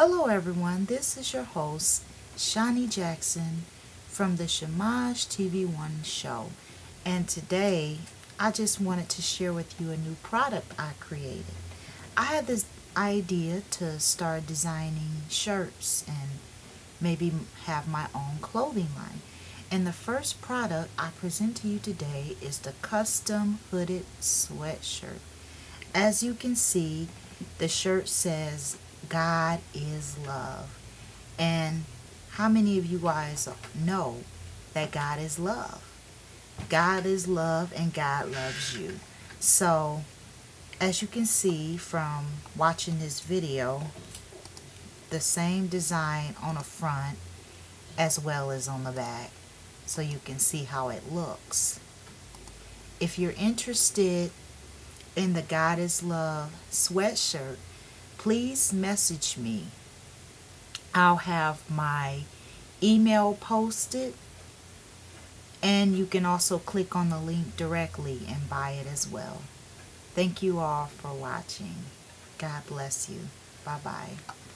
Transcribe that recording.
Hello everyone, this is your host Shani Jackson from the ShamonjTV1 show, and today I just wanted to share with you a new product I created. I had this idea to start designing shirts and maybe have my own clothing line, and the first product I present to you today is the custom hooded sweatshirt. As you can see, the shirt says God is love. And how many of you guys know that God is love? God is love and God loves you. So as you can see from watching this video, the same design on the front as well as on the back, so you can see how it looks. If you're interested in the God is love sweatshirt, please message me. I'll have my email posted, and you can also click on the link directly and buy it as well. Thank you all for watching. God bless you. Bye-bye.